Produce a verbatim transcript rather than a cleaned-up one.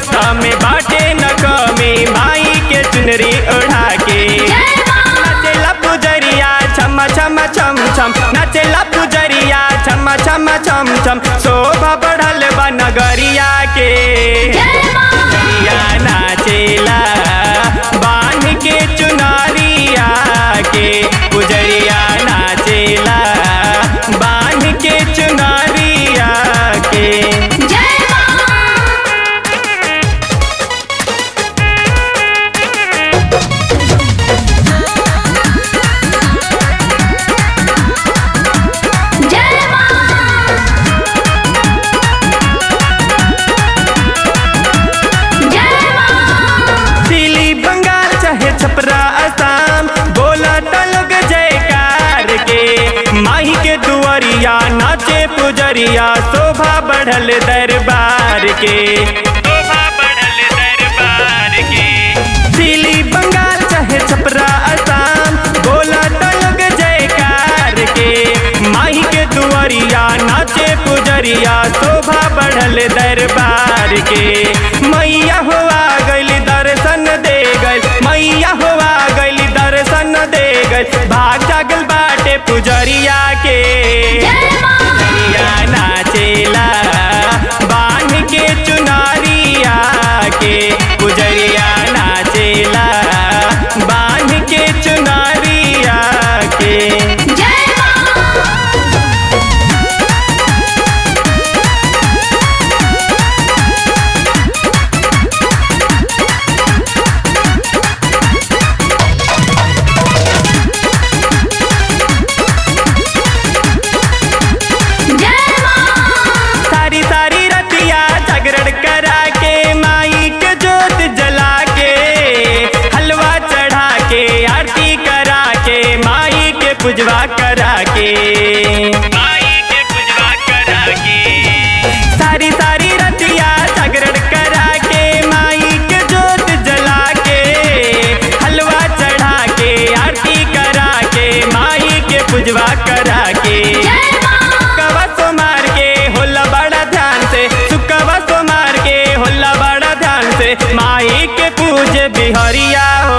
बस्ता में बाटे नकमी माई के चुनरी उड़ा के नचला पुजरिया छम छम छम छम नचला पुजरिया छम छम छम छम शोभा बढ़ल बा नगरिया के। नगरिया नाचेला बांध के चुनरिया के पुजरिया नाचेला बांध के चुनरिया के। माही के दुआरिया नाचे पुजरिया शोभा बढ़ल दरबार के शोभा बढ़ल दरबार के। दिल्ली बंगाल चाहे छपरा आसाम बोला तलग जयकार के माही के दुआरिया नाचे पुजरिया शोभा बढ़ल दरबार के। मैया हो आ गइल दर्शन दे गइल मैया हो आ गइल दर्शन दे गइल भाग जागल बाटे पुजरिया के। पुजरिया नाचेला बांध के चुनरिया के पुजरिया नाचेला बांध के चुनरिया के। पुजवा करा के माई के पुजवा करा के सारी सारी रतिया जागरण करा के माई के जोत जला के हलवा चढ़ा के आरती करा के माई के पुजवा करा के। सुकवा सोमार के होला बड़ा ध्यान से सुकवा सोमार के होला बड़ा ध्यान से माई के पूज बिहरिया।